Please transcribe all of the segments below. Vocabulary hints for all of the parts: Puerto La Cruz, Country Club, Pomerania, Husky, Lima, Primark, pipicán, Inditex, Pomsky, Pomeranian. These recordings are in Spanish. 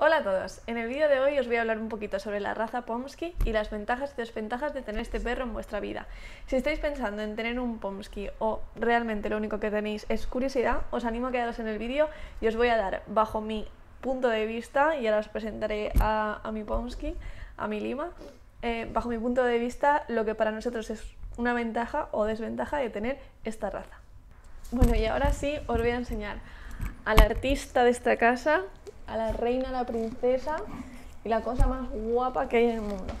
Hola a todos, en el vídeo de hoy os voy a hablar un poquito sobre la raza Pomsky y las ventajas y desventajas de tener este perro en vuestra vida. Si estáis pensando en tener un Pomsky o realmente lo único que tenéis es curiosidad, os animo a quedaros en el vídeo y os voy a dar bajo mi punto de vista, y ahora os presentaré a mi Pomsky, a mi Lima, bajo mi punto de vista lo que para nosotros es una ventaja o desventaja de tener esta raza. Bueno, y ahora sí os voy a enseñar al artista de esta casa, a la reina, la princesa y la cosa más guapa que hay en el mundo.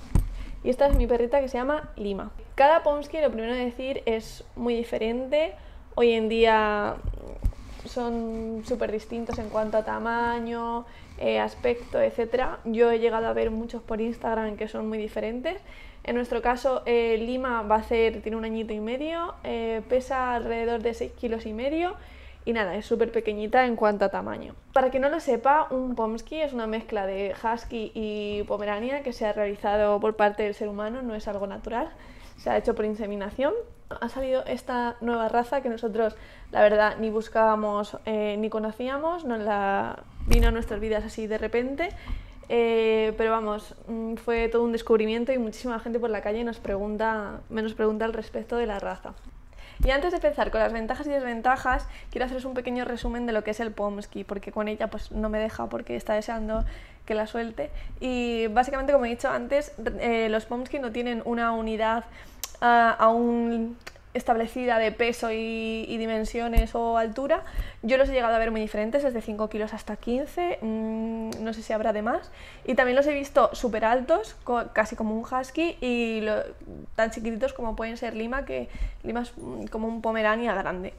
Y esta es mi perrita que se llama Lima. Cada Pomsky, lo primero de decir, es muy diferente. Hoy en día son súper distintos en cuanto a tamaño, aspecto, etc. Yo he llegado a ver muchos por Instagram que son muy diferentes. En nuestro caso, Lima tiene 1 añito y medio, pesa alrededor de 6,5 kilos. Y nada, es súper pequeñita en cuanto a tamaño. Para que no lo sepa, un Pomsky es una mezcla de Husky y Pomerania que se ha realizado por parte del ser humano, no es algo natural, se ha hecho por inseminación. Ha salido esta nueva raza que nosotros, la verdad, ni buscábamos ni conocíamos, vino a nuestras vidas así de repente. Pero vamos, fue todo un descubrimiento y muchísima gente por la calle me pregunta al respecto de la raza. Y antes de empezar con las ventajas y desventajas, quiero haceros un pequeño resumen de lo que es el Pomsky, porque con ella pues no me deja porque está deseando que la suelte. Y básicamente, como he dicho antes, los Pomsky no tienen una unidad aún establecida de peso y dimensiones o altura. Yo los he llegado a ver muy diferentes, desde 5 kilos hasta 15, no sé si habrá de más. Y también los he visto súper altos, casi como un husky, y tan chiquititos como pueden ser Lima, que Lima es como un Pomerania grande.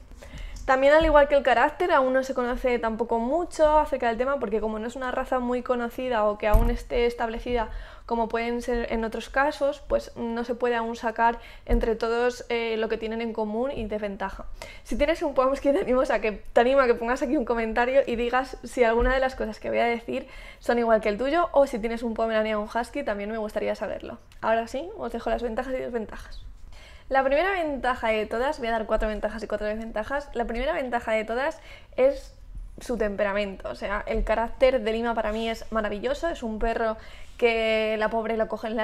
También, al igual que el carácter, aún no se conoce tampoco mucho acerca del tema, porque como no es una raza muy conocida o que aún esté establecida como pueden ser en otros casos, pues no se puede aún sacar entre todos lo que tienen en común y desventaja. Si tienes un Pomsky, te animo a que pongas aquí un comentario y digas si alguna de las cosas que voy a decir son igual que el tuyo, o si tienes un Pomerania o un Husky, también me gustaría saberlo. Ahora sí, os dejo las ventajas y desventajas. La primera ventaja de todas, voy a dar 4 ventajas y 4 desventajas, la primera ventaja de todas es su temperamento. O sea, el carácter de Lima para mí es maravilloso, es un perro que la pobre lo cogen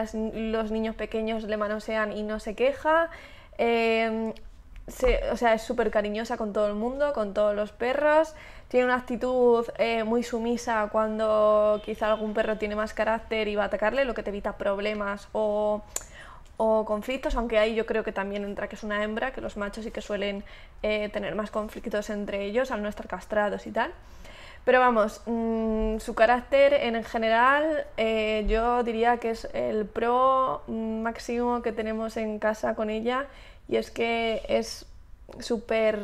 los niños pequeños, le manosean y no se queja, es súper cariñosa con todo el mundo, con todos los perros, tiene una actitud muy sumisa cuando quizá algún perro tiene más carácter y va a atacarle, lo que te evita problemas o conflictos, aunque ahí yo creo que también entra que es una hembra, que los machos sí que suelen tener más conflictos entre ellos al no estar castrados y tal. Pero vamos, su carácter en general yo diría que es el pro máximo que tenemos en casa con ella, y es que es súper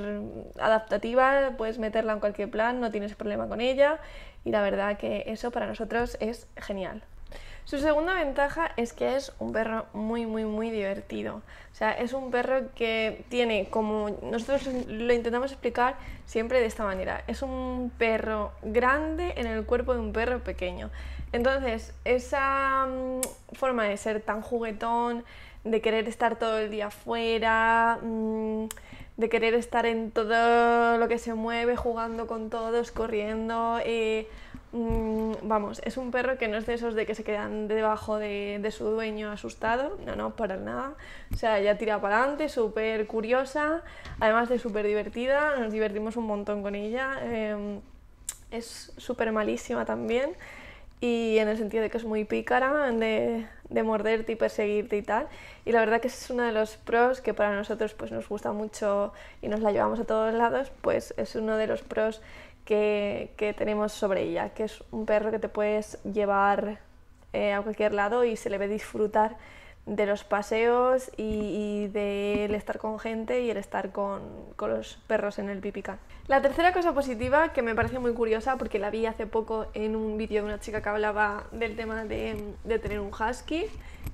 adaptativa, puedes meterla en cualquier plan, no tienes problema con ella, y la verdad que eso para nosotros es genial. Su segunda ventaja es que es un perro muy, muy, muy divertido. O sea, es un perro que tiene, como nosotros lo intentamos explicar siempre de esta manera, es un perro grande en el cuerpo de un perro pequeño. Entonces, esa forma de ser tan juguetón, de querer estar todo el día fuera, de querer estar en todo lo que se mueve, jugando con todos, corriendo... vamos, es un perro que no es de esos de que se quedan debajo de su dueño asustado, no, para nada. O sea, ella tira para adelante, súper curiosa, además de súper divertida, nos divertimos un montón con ella. Es súper malísima también, y en el sentido de que es muy pícara, de morderte y perseguirte y tal, y la verdad que es uno de los pros que para nosotros pues nos gusta mucho y nos la llevamos a todos lados, pues es uno de los pros que tenemos sobre ella, que es un perro que te puedes llevar a cualquier lado y se le ve disfrutar de los paseos y del estar con gente y el estar con los perros en el pipicán. La tercera cosa positiva, que me parece muy curiosa porque la vi hace poco en un vídeo de una chica que hablaba del tema de tener un husky,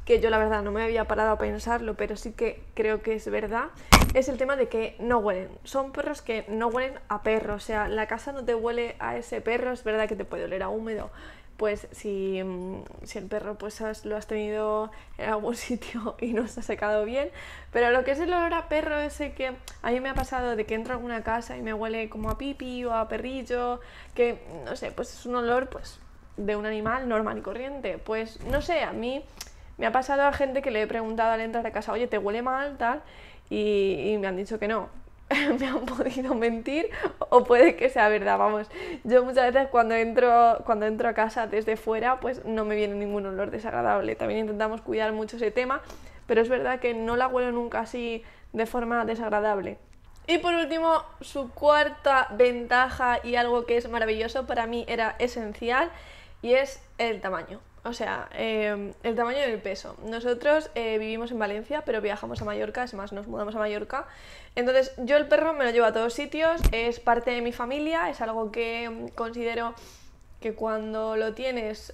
que yo la verdad no me había parado a pensarlo, pero sí que creo que es verdad, es el tema de que no huelen. Son perros que no huelen a perro, o sea, la casa no te huele a ese perro. Es verdad que te puede oler a húmedo, pues si el perro pues lo has tenido en algún sitio y no se ha secado bien, pero lo que es el olor a perro ese que a mí me ha pasado de que entro a alguna casa y me huele como a pipi o a perrillo, que no sé, pues es un olor pues de un animal normal y corriente. Pues no sé, a mí me ha pasado a gente que le he preguntado al entrar a casa, oye, ¿te huele mal, tal? Y me han dicho que no. Me han podido mentir o puede que sea verdad, vamos. Yo muchas veces cuando entro a casa desde fuera, pues no me viene ningún olor desagradable. También intentamos cuidar mucho ese tema, pero es verdad que no la huelo nunca así de forma desagradable. Y por último, su cuarta ventaja y algo que es maravilloso, para mí era esencial, y es el tamaño. O sea, el tamaño y el peso. Nosotros vivimos en Valencia, pero viajamos a Mallorca, es más, nos mudamos a Mallorca. Entonces, yo el perro me lo llevo a todos sitios, es parte de mi familia, es algo que considero que cuando lo tienes.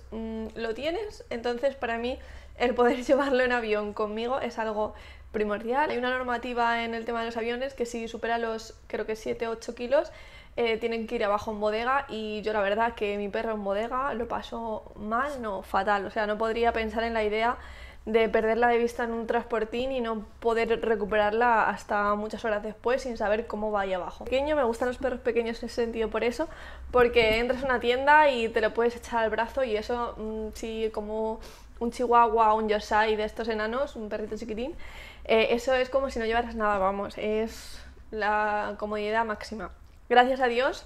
Entonces, para mí, el poder llevarlo en avión conmigo es algo primordial. Hay una normativa en el tema de los aviones que si supera los, creo que 7-8 kilos, tienen que ir abajo en bodega, y yo la verdad que mi perro en bodega lo pasó mal, no, fatal. O sea, no podría pensar en la idea de perderla de vista en un transportín y no poder recuperarla hasta muchas horas después sin saber cómo va ahí abajo. Pequeño, me gustan los perros pequeños en ese sentido por eso, porque entras a una tienda y te lo puedes echar al brazo, y eso sí, como un chihuahua o un yorkshire de estos enanos, un perrito chiquitín, eso es como si no llevaras nada, vamos, es la comodidad máxima. Gracias a Dios,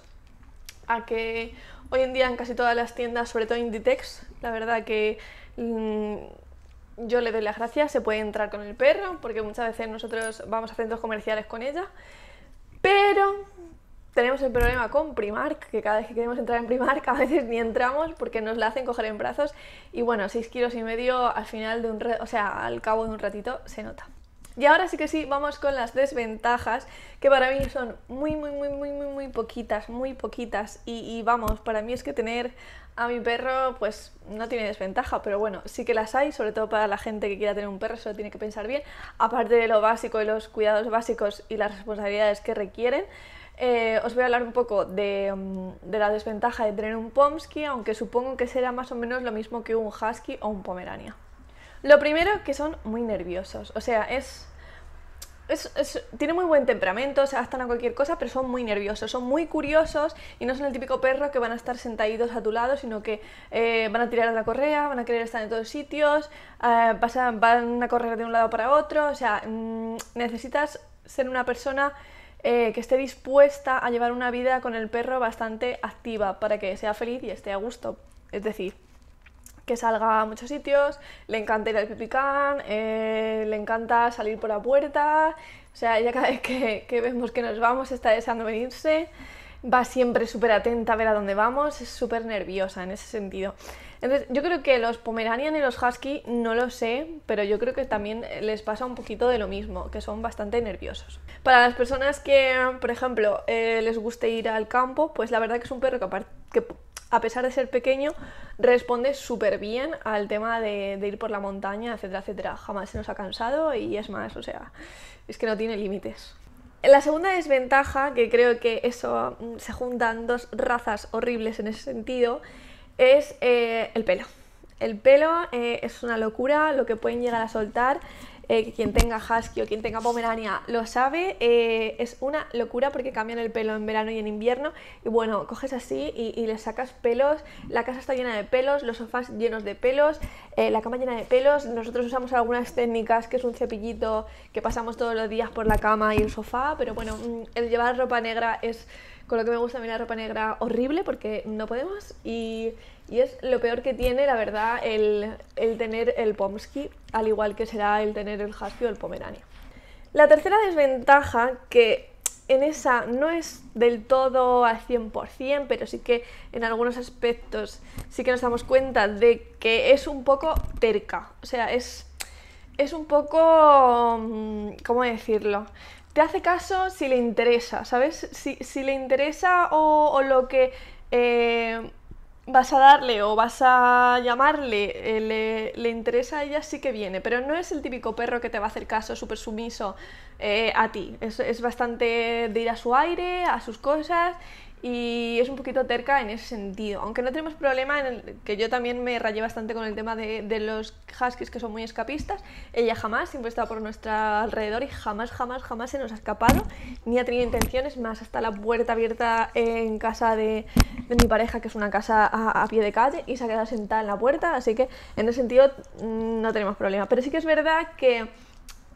a que hoy en día en casi todas las tiendas, sobre todo Inditex, la verdad que yo le doy las gracias, se puede entrar con el perro, porque muchas veces nosotros vamos a centros comerciales con ella, pero tenemos el problema con Primark, que cada vez que queremos entrar en Primark a veces ni entramos porque nos la hacen coger en brazos, y bueno, 6,5 kilos al final de al cabo de un ratito se nota. Y ahora sí que sí, vamos con las desventajas, que para mí son muy poquitas, y vamos, para mí es que tener a mi perro pues no tiene desventaja, pero bueno, sí que las hay, sobre todo para la gente que quiera tener un perro, solo tiene que pensar bien, aparte de lo básico y los cuidados básicos y las responsabilidades que requieren. Os voy a hablar un poco de la desventaja de tener un Pomsky, aunque supongo que será más o menos lo mismo que un Husky o un Pomerania. Lo primero, que son muy nerviosos, o sea, tienen muy buen temperamento, se adaptan a cualquier cosa, pero son muy nerviosos, son muy curiosos y no son el típico perro que van a estar sentaditos a tu lado, sino que van a tirar de la correa, van a querer estar en todos sitios, van a correr de un lado para otro, o sea, necesitas ser una persona que esté dispuesta a llevar una vida con el perro bastante activa para que sea feliz y esté a gusto, es decir, que salga a muchos sitios, le encanta ir al pipicán, le encanta salir por la puerta, o sea, ella cada vez que vemos que nos vamos está deseando venirse, va siempre súper atenta a ver a dónde vamos, es súper nerviosa en ese sentido. Entonces, yo creo que los Pomeranian y los Husky, no lo sé, pero yo creo que también les pasa un poquito de lo mismo, que son bastante nerviosos. Para las personas que, por ejemplo, les guste ir al campo, pues la verdad que es un perro que a pesar de ser pequeño, responde súper bien al tema de ir por la montaña, etcétera, etcétera. Jamás se nos ha cansado y es más, o sea, es que no tiene límites. La segunda desventaja, que creo que eso se juntan dos razas horribles en ese sentido, es el pelo. El pelo es una locura lo que pueden llegar a soltar. Quien tenga Husky o quien tenga Pomerania lo sabe, es una locura porque cambian el pelo en verano y en invierno, y bueno, coges así y le sacas pelos, la casa está llena de pelos, los sofás llenos de pelos, la cama llena de pelos. Nosotros usamos algunas técnicas, que es un cepillito que pasamos todos los días por la cama y el sofá, pero bueno, el llevar ropa negra es, con lo que me gusta a mí la ropa negra, horrible, porque no podemos, y es lo peor que tiene, la verdad, el tener el Pomsky, al igual que será el tener el Husky o el Pomerania. La tercera desventaja, que en esa no es del todo al 100%, pero sí que en algunos aspectos sí que nos damos cuenta de que es un poco terca, o sea, es un poco, ¿cómo decirlo? Te hace caso si le interesa, ¿sabes? Si le interesa o lo que vas a darle o vas a llamarle le interesa a ella, sí que viene, pero no es el típico perro que te va a hacer caso súper sumiso a ti. Es bastante de ir a su aire, a sus cosas, y es un poquito terca en ese sentido, aunque no tenemos problema, en el que yo también me rayé bastante con el tema de los huskies, que son muy escapistas. Ella jamás, siempre ha estado por nuestro alrededor y jamás se nos ha escapado, ni ha tenido intenciones. Más, hasta la puerta abierta en casa de mi pareja, que es una casa a pie de calle, y se ha quedado sentada en la puerta, así que en ese sentido no tenemos problema. Pero sí que es verdad que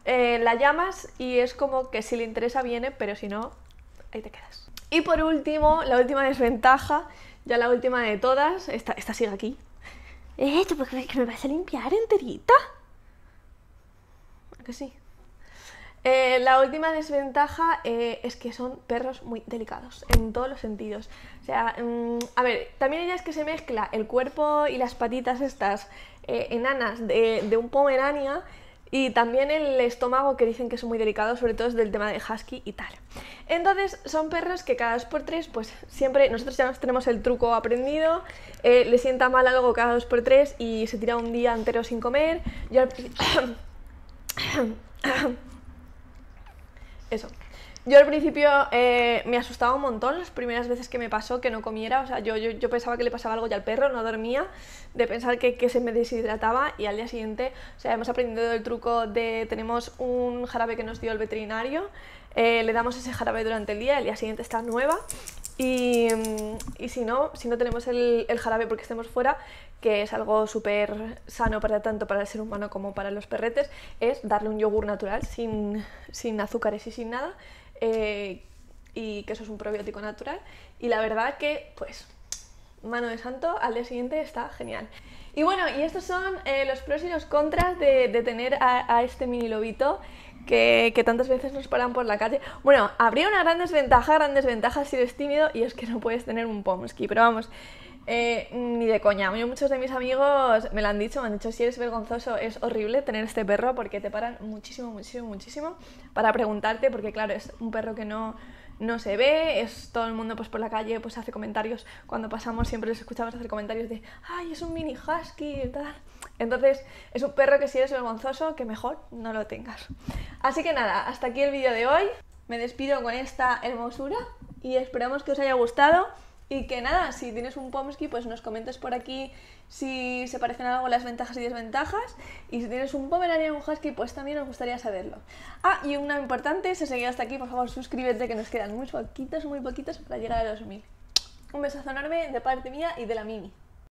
la llamas y es como que si le interesa viene, pero si no, ahí te quedas. Y por último, la última desventaja, ya la última de todas, esta sigue aquí. ¿Tú por qué me vas a limpiar enterita? ¿A que sí? La última desventaja es que son perros muy delicados, en todos los sentidos. O sea, a ver, también ella es que se mezcla el cuerpo y las patitas estas enanas de un Pomerania. Y también el estómago, que dicen que es muy delicado, sobre todo es del tema de husky y tal. Entonces son perros que cada 2x3, pues siempre, nosotros ya nos tenemos el truco aprendido, le sienta mal algo cada 2x3 y se tira un día entero sin comer. Yo al principio me asustaba un montón las primeras veces que me pasó que no comiera. O sea, yo pensaba que le pasaba algo ya al perro, no dormía, de pensar que se me deshidrataba. Y al día siguiente, o sea, hemos aprendido el truco de, tenemos un jarabe que nos dio el veterinario, le damos ese jarabe durante el día, el día siguiente está nueva. Y si no tenemos el jarabe porque estemos fuera, que es algo súper sano para tanto para el ser humano como para los perretes, es darle un yogur natural sin azúcares y sin nada. Y que eso es un probiótico natural, y la verdad que, pues, mano de santo, al día siguiente está genial. Y bueno, y estos son los pros y los contras de tener a este mini lobito que tantas veces nos paran por la calle. Bueno, habría una gran desventaja si eres tímido, y es que no puedes tener un Pomsky, pero vamos, ni de coña. Muchos de mis amigos me lo han dicho, si eres vergonzoso, es horrible tener este perro porque te paran muchísimo para preguntarte, porque claro, es un perro que no se ve, todo el mundo pues por la calle pues hace comentarios, cuando pasamos siempre les escuchamos hacer comentarios de ¡ay, es un mini husky! Y tal. Entonces es un perro que si eres vergonzoso, que mejor no lo tengas. Así que nada, hasta aquí el vídeo de hoy. Me despido con esta hermosura y esperamos que os haya gustado. Y que nada, si tienes un Pomsky, pues nos comentes por aquí si se parecen algo las ventajas y desventajas. Y si tienes un Pomerania o un Husky, pues también nos gustaría saberlo. Ah, y una importante, si has seguido hasta aquí, por favor suscríbete, que nos quedan muy poquitos para llegar a los 1000. Un besazo enorme de parte mía y de la Mimi.